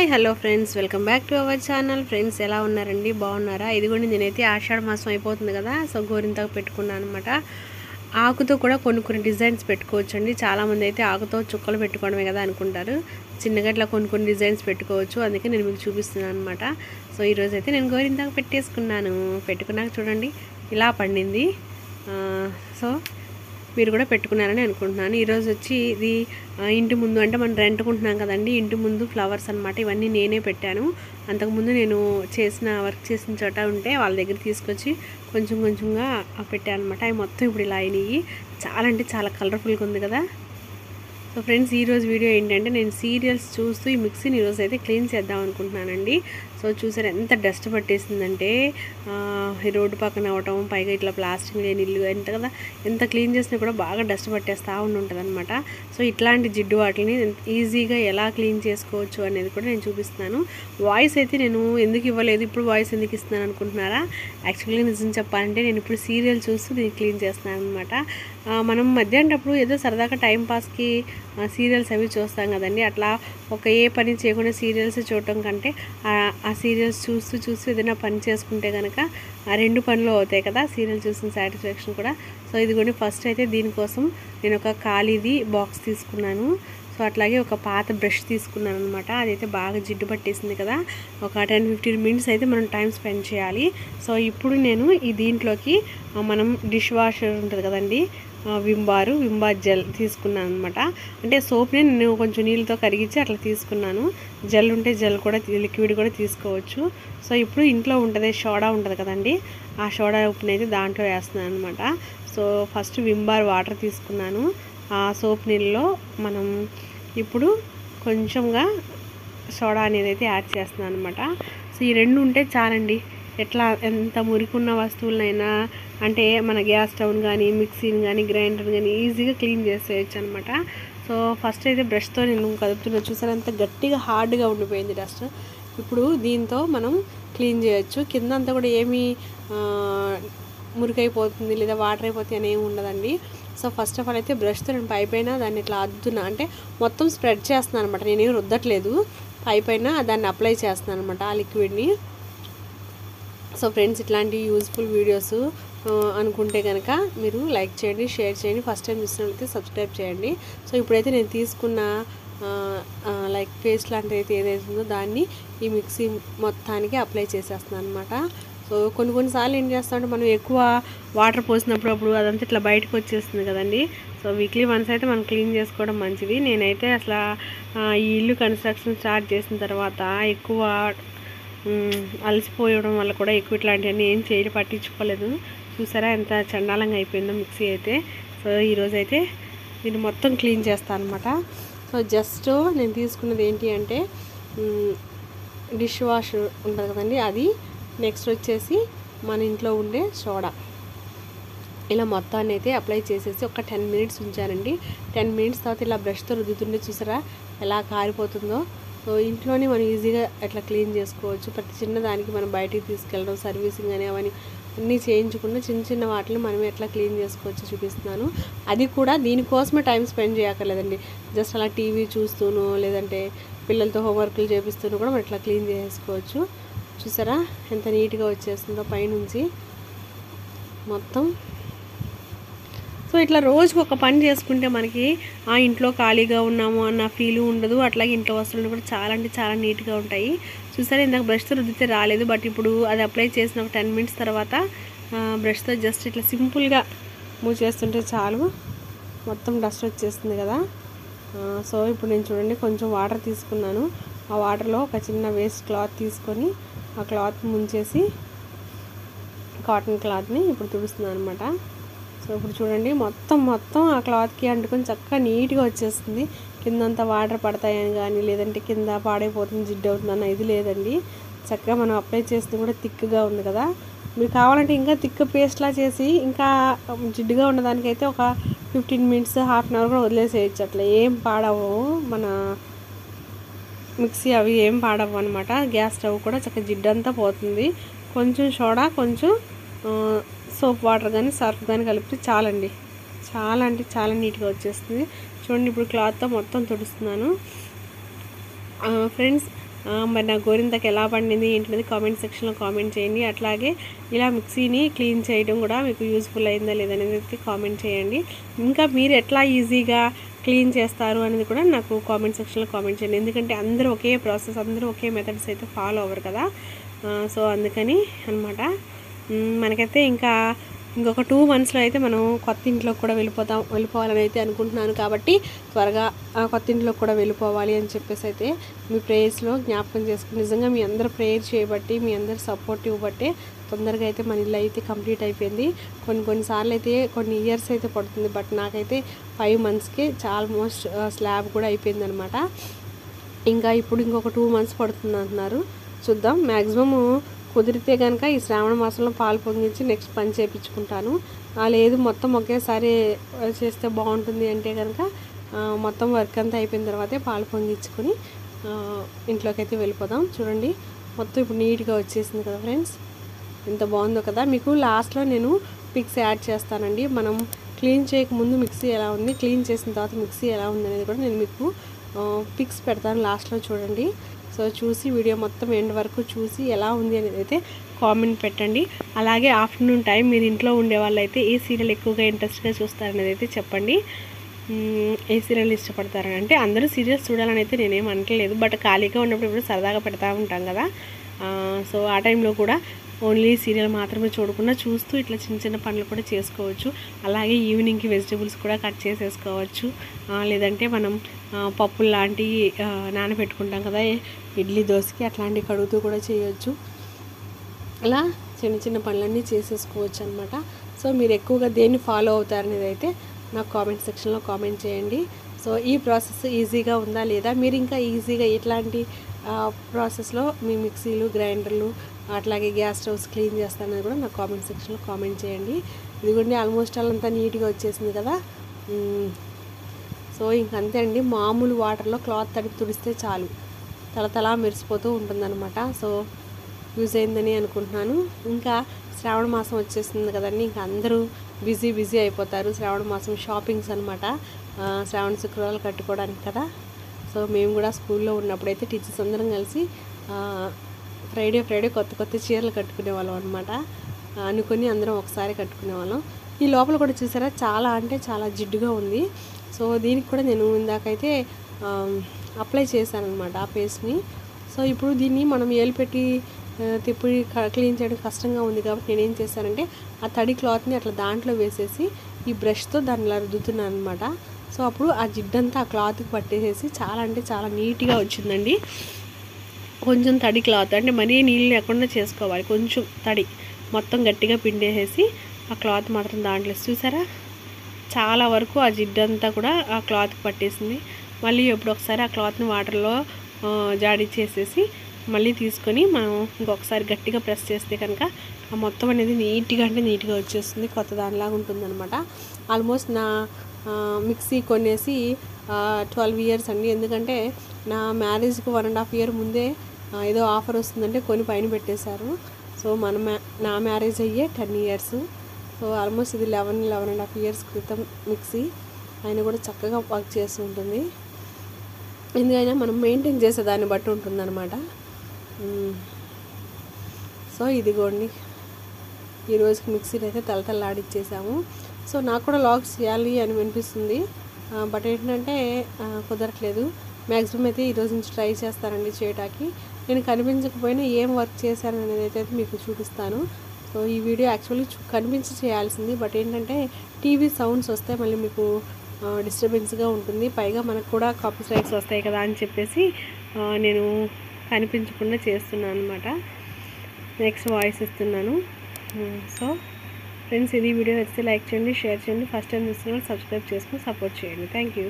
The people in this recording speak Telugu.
Hi hello friends, welcome back to our channel. Friends ఎలా ఉన్నారండి, బాగున్నారా? ఇది కూడా నేనైతే ఆషాఢ మాసం అయిపోతుంది కదా, సో గోరింతాకు పెట్టుకున్నాను అనమాట. ఆకుతో కూడా కొన్ని డిజైన్స్ పెట్టుకోవచ్చు అండి. చాలామంది అయితే ఆకుతో చుక్కలు పెట్టుకోవడమే కదా అనుకుంటారు, చిన్నగా ఇట్లా కొన్ని డిజైన్స్ పెట్టుకోవచ్చు. అందుకే నేను మీకు చూపిస్తున్నాను అనమాట. సో ఈరోజు అయితే నేను గోరింతాకు పెట్టుకున్నాక చూడండి ఇలా పండింది. సో మీరు కూడా పెట్టుకున్నారని అనుకుంటున్నాను. ఈరోజు వచ్చి ఇది ఇంటి ముందు, అంటే మనం రెంట్కుంటున్నాం కదండి, ఇంటి ముందు ఫ్లవర్స్ అనమాట. ఇవన్నీ నేనే పెట్టాను. అంతకుముందు నేను వర్క్ చేసిన చోట ఉంటే వాళ్ళ దగ్గర తీసుకొచ్చి కొంచెంగా పెట్టాను అనమాట. అవి మొత్తం ఇప్పుడు ఇలా అయినాయి. చాలా అంటే చాలా కలర్ఫుల్గా ఉంది కదా. సో ఫ్రెండ్స్, ఈరోజు వీడియో ఏంటంటే, నేను సీరియల్స్ చూస్తూ ఈ మిక్సీని ఈరోజు అయితే క్లీన్ చేద్దాం అనుకుంటున్నానండి. సో చూసారు ఎంత డస్ట్ పట్టేసిందంటే, రోడ్డు పక్కన అవటం, పైగా ఇట్లా ప్లాస్టిక్ లేని ఇల్లు ఎంత కదా, ఎంత క్లీన్ చేసినా కూడా బాగా డస్ట్ పట్టేస్తూ ఉంటుంది అనమాట. సో ఇట్లాంటి జిడ్డు వాటిని ఈజీగా ఎలా క్లీన్ చేసుకోవచ్చు అనేది కూడా నేను చూపిస్తున్నాను. వాయిస్ అయితే నేను ఎందుకు ఇవ్వలేదు, ఇప్పుడు వాయిస్ ఎందుకు ఇస్తున్నాను అనుకుంటున్నారా? యాక్చువల్లీ నిజం చెప్పాలంటే నేను ఇప్పుడు సీరియల్ చూస్తూ దీన్ని క్లీన్ చేస్తున్నాను అనమాట. మనం మధ్యాహ్నప్పుడు ఏదో సరదాగా టైంపాస్కి సీరియల్స్ అవి చూస్తాం కదండి, అట్లా ఒక ఏ పని చేయకుండా సీరియల్స్ చూడటం కంటే ఆ సీరియల్స్ చూస్తూ ఏదైనా పని చేసుకుంటే కనుక ఆ రెండు పనులు అవుతాయి కదా, సీరియల్ చూసిన సాటిస్ఫాక్షన్ కూడా. సో ఇదిగోండి, ఫస్ట్ అయితే దీనికోసం నేను ఒక ఖాళీది బాక్స్ తీసుకున్నాను. సో అట్లాగే ఒక పాత బ్రష్ తీసుకున్నాను అనమాట. అదైతే బాగా జిడ్డు పట్టేసింది కదా. ఒక 10-15 minutes అయితే మనం టైం స్పెండ్ చేయాలి. సో ఇప్పుడు నేను ఈ దీంట్లోకి మనం డిష్ వాషర్ ఉంటుంది కదండి, విమ్ బార్ జెల్ తీసుకున్నాను అనమాట. అంటే సోప్ని నేను కొంచెం నీళ్ళతో కరిగించి అట్లా తీసుకున్నాను. జెల్ ఉంటే జెల్ కూడా, లిక్విడ్ కూడా తీసుకోవచ్చు. సో ఇప్పుడు ఇంట్లో ఉంటుంది సోడా ఉంటుంది కదండి, ఆ సోడా ఉప్పునైతే దాంట్లో వేస్తున్నాను అనమాట. So first Vim bar water తీసుకున్నాను. ఆ సోప్ నీళ్ళలో మనం ఇప్పుడు కొంచెంగా సోడా అనేది అయితే యాడ్ చేస్తున్నాను అనమాట. సో ఈ రెండు ఉంటే చాలండి. ఎట్లా ఎంత మురికున్న వస్తువులైనా, అంటే మన గ్యాస్ స్టవ్ కానీ, మిక్సీని కానీ, గ్రైండర్ కానీ ఈజీగా క్లీన్ చేసేయచ్చు అనమాట. సో ఫస్ట్ అయితే బ్రష్తో నేను కదుపుతున్నా, చూసారా అంత గట్టిగా హార్డ్గా ఉండిపోయింది డస్ట్. ఇప్పుడు దీంతో మనం క్లీన్ చేయొచ్చు. కింద అంతా కూడా ఏమీ మురికైపోతుంది లేదా వాటర్ అయిపోతుంది అనేమి ఉండదండి. సో ఫస్ట్ ఆఫ్ ఆల్ అయితే బ్రష్తో నేను పైపైన దాన్ని ఇట్లా అద్దుతున్నా, అంటే మొత్తం స్ప్రెడ్ చేస్తున్నాను అనమాట. నేనేమి రుద్దట్లేదు, పైపైన దాన్ని అప్లై చేస్తున్నాను అనమాట ఆ లిక్విడ్ని. సో ఫ్రెండ్స్, ఇట్లాంటి యూజ్ఫుల్ వీడియోస్ అనుకుంటే కనుక మీరు లైక్ చేయండి, షేర్ చేయండి, ఫస్ట్ టైం చూసినట్లయితే సబ్స్క్రైబ్ చేయండి. సో ఇప్పుడైతే నేను తీసుకున్న లైక్ పేస్ట్ లాంటిది అయితే ఏదైతుందో దాన్ని ఈ మిక్సీ మొత్తానికి అప్లై చేసేస్తున్నాను అనమాట. సో కొన్నిసార్లు ఏం చేస్తామంటే, మనం ఎక్కువ వాటర్ పోసినప్పుడు అప్పుడు అదంతా ఇట్లా బయటకు వచ్చేస్తుంది కదండి. సో వీక్లీ వన్స్ అయితే మనం క్లీన్ చేసుకోవడం మంచిది. నేనైతే అసలు ఈ ఇల్లు కన్స్ట్రక్షన్ స్టార్ట్ చేసిన తర్వాత ఎక్కువ అలసిపోయడం వల్ల కూడా ఎక్కువ ఇట్లాంటివన్నీ ఏం చేయాలి పట్టించుకోలేదు. చూసారా ఎంత చండాలంగా అయిపోయిందో మిక్సీ అయితే. సో ఈరోజు అయితే నేను మొత్తం క్లీన్ చేస్తాను అనమాట. సో జస్ట్ నేను తీసుకున్నది ఏంటి అంటే డిష్ వాష్ ఉంటుంది కదండి అది, నెక్స్ట్ వచ్చేసి మన ఇంట్లో ఉండే సోడా. ఇలా మొత్తాన్ని అయితే అప్లై చేసేసి ఒక 10 minutes ఉంచానండి. 10 minutes తర్వాత ఇలా బ్రష్తో రుద్దుతుండే చూసారా ఎలా కారిపోతుందో. సో ఇంట్లోనే మనం ఈజీగా అట్లా క్లీన్ చేసుకోవచ్చు. ప్రతి చిన్నదానికి మనం బయటికి తీసుకెళ్ళడం, సర్వీసింగ్ అని అవన్నీ అన్నీ చేయించకుండా చిన్న చిన్న వాటిని మనం ఎట్లా క్లీన్ చేసుకోవచ్చు చూపిస్తున్నాను. అది కూడా దీనికోసమే టైం స్పెండ్ చేయక్కర్లేదండి, జస్ట్ అలా టీవీ చూస్తూనో లేదంటే పిల్లలతో హోంవర్క్లు చేపిస్తూనో కూడా మనం ఇట్లా క్లీన్ చేసుకోవచ్చు. చూసారా ఎంత నీట్గా వచ్చేస్తుందో పైనుంచి మొత్తం. సో ఇట్లా రోజుకు ఒక పని చేసుకుంటే మనకి ఆ ఇంట్లో ఖాళీగా ఉన్నాము అన్న ఫీలు ఉండదు. అట్లాగే ఇంట్లో వస్తువులు కూడా చాలా అంటే చాలా నీట్గా ఉంటాయి. చూసారా ఇందాక బ్రష్తో రుద్దితే రాలేదు, బట్ ఇప్పుడు అది అప్లై చేసిన ఒక 10 minutes తర్వాత బ్రష్తో జస్ట్ ఇట్లా సింపుల్గా మూవ్ చేస్తుంటే చాలు, మొత్తం డస్ట్ వచ్చేస్తుంది కదా. సో ఇప్పుడు నేను చూడండి కొంచెం వాటర్ తీసుకున్నాను. ఆ వాటర్లో ఒక చిన్న వేస్ట్ క్లాత్ తీసుకొని ఆ క్లాత్ ముంచేసి కాటన్ క్లాత్ని ఇప్పుడు తుడుస్తున్నాను అనమాట. సో ఇప్పుడు చూడండి మొత్తం ఆ క్లాత్కి అంటుకొని చక్కగా నీట్గా వచ్చేస్తుంది. కిందంతా వాటర్ పడతాయని కానీ, లేదంటే కింద పాడైపోతుంది, జిడ్డు అవుతుంది అన్న ఇది లేదండి. చక్కగా మనం అప్లై చేసింది కూడా థిక్గా ఉంది కదా. మీరు కావాలంటే ఇంకా థిక్ పేస్ట్లా చేసి ఇంకా జిడ్డుగా ఉన్నదానికైతే ఒక 15 minutes, ½ hour కూడా వదిలేసేయచ్చు. అట్లా ఏం పాడవు మన మిక్సీ అవి ఏం పాడవు అనమాట. గ్యాస్ స్టవ్ కూడా చక్కగా జిడ్డంతా పోతుంది. కొంచెం సోడా, కొంచెం సోప్ వాటర్ కానీ సర్ఫ్ కానీ కలిపి చాలండి. చాలా అంటే చాలా నీట్గా వచ్చేస్తుంది. చూడండి ఇప్పుడు క్లాత్తో మొత్తం తుడుస్తున్నాను. ఫ్రెండ్స్, మరి నా గోరింతకు ఎలా పండింది ఏంటనేది కామెంట్ సెక్షన్లో కామెంట్ చేయండి. అట్లాగే ఇలా మిక్సీని క్లీన్ చేయడం కూడా మీకు యూజ్ఫుల్ అయిందా లేదనేది కామెంట్ చేయండి. ఇంకా మీరు ఎట్లా ఈజీగా క్లీన్ చేస్తారు అనేది కూడా నాకు కామెంట్ సెక్షన్లో కామెంట్ చేయండి. ఎందుకంటే అందరూ ఒకే ప్రాసెస్, అందరూ ఒకే మెథడ్స్ అయితే ఫాలో అవ్వరు కదా. సో అందుకని అన్నమాట. మనకైతే ఇంకొక 2 monthsలో అయితే మనం కొత్త ఇంట్లోకి కూడా వెళ్ళిపోవాలని అయితే అనుకుంటున్నాను. కాబట్టి త్వరగా కొత్త ఇంట్లోకి కూడా వెళ్ళిపోవాలి అని చెప్పేసి అయితే మీ ప్రేయర్స్లో జ్ఞాపకం చేసుకుని, నిజంగా మీ అందరు ప్రేయర్ చేయబట్టి, మీ అందరు సపోర్ట్ ఇవ్వబట్టి తొందరగా అయితే మన ఇల్లు అయితే కంప్లీట్ అయిపోయింది. కొన్నిసార్లు అయితే కొన్ని ఇయర్స్ అయితే పడుతుంది, బట్ నాకైతే 5 monthsకి ఆల్మోస్ట్ స్లాబ్ కూడా అయిపోయింది అనమాట. ఇంకా ఇప్పుడు ఇంకొక 2 months పడుతుంది అంటున్నారు. చూద్దాం, మ్యాక్సిమమ్ కుదిరితే కనుక ఈ శ్రావణ మాసంలో పాలు పొంగించి నెక్స్ట్ పని చేయించుకుంటాను. లేదు మొత్తం ఒకేసారి చేస్తే బాగుంటుంది అంటే కనుక మొత్తం వర్క్ అంతా అయిపోయిన తర్వాతే పాలు పొంగించుకొని ఇంట్లోకి అయితే వెళ్ళిపోదాం. చూడండి మొత్తం ఇప్పుడు నీట్గా వచ్చేసింది కదా ఫ్రెండ్స్, ఎంత బాగుందో కదా. మీకు లాస్ట్లో నేను పిక్స్ యాడ్ చేస్తానండి. మనం క్లీన్ చేయకముందు మిక్సీ ఎలా ఉంది, క్లీన్ చేసిన తర్వాత మిక్సీ ఎలా ఉంది అనేది కూడా నేను మీకు పిక్స్ పెడతాను లాస్ట్లో. చూడండి, సో చూసి వీడియో మొత్తం ఎండ్ వరకు చూసి ఎలా ఉంది అనేది అయితే కామెంట్ పెట్టండి. అలాగే ఆఫ్టర్నూన్ టైం మీరు ఇంట్లో ఉండే వాళ్ళైతే ఏ సీరియల్ ఎక్కువగా ఇంట్రెస్ట్గా చూస్తారనేది అయితే చెప్పండి. ఏ సీరియల్ ఇష్టపడతారని, అంటే అందరూ సీరియల్స్ చూడాలని అయితే నేనేం అనట్లేదు, బట్ ఖాళీగా ఉన్నప్పుడు ఇప్పుడు సరదాగా పెడతా ఉంటాం కదా. సో ఆ టైంలో కూడా ఓన్లీ సీరియల్ మాత్రమే చూడకుండా చూస్తూ ఇట్లా చిన్న చిన్న పనులు కూడా చేసుకోవచ్చు. అలాగే ఈవినింగ్కి వెజిటబుల్స్ కూడా కట్ చేసేసుకోవచ్చు. లేదంటే మనం పప్పులు లాంటివి నానబెట్టుకుంటాం కదా ఇడ్లీ దోశకి, అట్లాంటివి కడుగుతూ కూడా చేయొచ్చు. అలా చిన్న చిన్న పనులన్నీ చేసేసుకోవచ్చు అనమాట. సో మీరు ఎక్కువగా దేన్ని ఫాలో అవుతారనేది అయితే నాకు కామెంట్ సెక్షన్లో కామెంట్ చేయండి. సో ఈ ప్రాసెస్ ఈజీగా ఉందా లేదా, మీరు ఇంకా ఈజీగా ఇట్లాంటి ప్రాసెస్లో మీ మిక్సీలు, గ్రైండర్లు, అట్లాగే గ్యాస్ స్టవ్స్ క్లీన్ చేస్తానని కూడా నాకు కామెంట్ సెక్షన్లో కామెంట్ చేయండి. ఇదిగోండి ఆల్మోస్ట్ అంతా నీట్గా వచ్చేసింది కదా. సో ఇంకంతే అండి, మామూలు వాటర్లో క్లాత్ తడిపి తుడిస్తే చాలు, తలతలా మెరిసిపోతూ ఉంటుందన్నమాట. సో యూజ్ అయిందని అనుకుంటున్నాను. ఇంకా శ్రావణ మాసం వచ్చేస్తుంది కదండి, ఇంకా అందరూ బిజీ అయిపోతారు. శ్రావణ మాసం షాపింగ్స్ అనమాట, శ్రావణ శుక్రవారాలు కట్టుకోవడానికి కదా. సో మేము కూడా స్కూల్లో ఉన్నప్పుడైతే టీచర్స్ అందరం కలిసి ఫ్రైడే కొత్త చీరలు కట్టుకునే వాళ్ళం అనమాట. అనుకుని అందరం ఒకసారి కట్టుకునే వాళ్ళం. ఈ లోపల కూడా చూసారా చాలా, అంటే చాలా జిడ్డుగా ఉంది. సో దీనికి కూడా నేను ఇందాకైతే అప్లై చేశాను అనమాట ఆ పేస్ట్ని. సో ఇప్పుడు దీన్ని మనం ఏలు పెట్టి తిప్పి క్లీన్ చేయడం కష్టంగా ఉంది కాబట్టి నేనేం చేశానంటే ఆ తడి క్లాత్ని అట్లా దాంట్లో వేసేసి ఈ బ్రష్తో దాన్ని రుద్దుతున్నాను అనమాట. సో అప్పుడు ఆ జిడ్డంతా ఆ క్లాత్కి పట్టేసేసి చాలా, అంటే చాలా నీట్గా వచ్చిందండి. కొంచెం తడి క్లాత్, అంటే మరీ నీళ్ళు లేకుండా చేసుకోవాలి, కొంచెం తడి మొత్తం గట్టిగా పిండేసేసి ఆ క్లాత్ మాత్రం దాంట్లో చూసారా చాలా వరకు ఆ జిడ్డంతా కూడా ఆ క్లాత్కి పట్టేసింది. మళ్ళీ ఎప్పుడు ఒకసారి ఆ క్లాత్ని వాటర్లో జాడిచ్చేసేసి మళ్ళీ తీసుకొని మనం ఇంకొకసారి గట్టిగా ప్రెస్ చేస్తే కనుక ఆ మొత్తం అనేది నీట్గా, అంటే నీట్గా వచ్చేస్తుంది, కొత్త దానిలాగా ఉంటుందన్నమాట. ఆల్మోస్ట్ నా మిక్సీ కొనేసి 12 years అండి. ఎందుకంటే నా మ్యారేజ్కి 1.5 years ముందే ఏదో ఆఫర్ వస్తుందంటే కొని పైన పెట్టేశారు. సో నా మ్యారేజ్ అయ్యే 10 years. సో ఆల్మోస్ట్ ఇది 11.5 years క్రితం మిక్సీ. ఆయన కూడా చక్కగా వర్క్ చేస్తూ ఉంటుంది. ఎందుకైనా మనం మెయింటైన్ చేసే దాన్ని బట్టి ఉంటుందన్నమాట. సో ఇదిగోండి ఈరోజుకి మిక్సీని అయితే తలతల్లాడిచ్చేసాము. సో నాకు కూడా లాగ్స్ చేయాలి అని అనిపిస్తుంది, బట్ ఏంటంటే కుదరట్లేదు. మ్యాక్సిమం అయితే ఈరోజు నుంచి ట్రై చేస్తానండి చేయడానికి. నేను కనిపించకపోయినా ఏం వర్క్ చేశాను అనేది అయితే మీకు చూపిస్తాను. సో ఈ వీడియో యాక్చువల్లీ కనిపించి చేయాల్సింది, బట్ ఏంటంటే టీవీ సౌండ్స్ వస్తే మళ్ళీ మీకు డిస్టర్బెన్స్గా ఉంటుంది, పైగా మనకు కూడా కాపీరైట్స్ వస్తాయి కదా అని చెప్పేసి నేను కనిపించకుండా చేస్తున్నాను అనమాట. నెక్స్ట్ వాయిస్ ఇస్తున్నాను. సో ఫ్రెండ్స్, ఇది వీడియో నచ్చితే లైక్ చేయండి, షేర్ చేయండి, ఫస్ట్ టైం చూస్తున్న వాళ్ళు సబ్స్క్రైబ్ చేసుకుని సపోర్ట్ చేయండి. Thank you.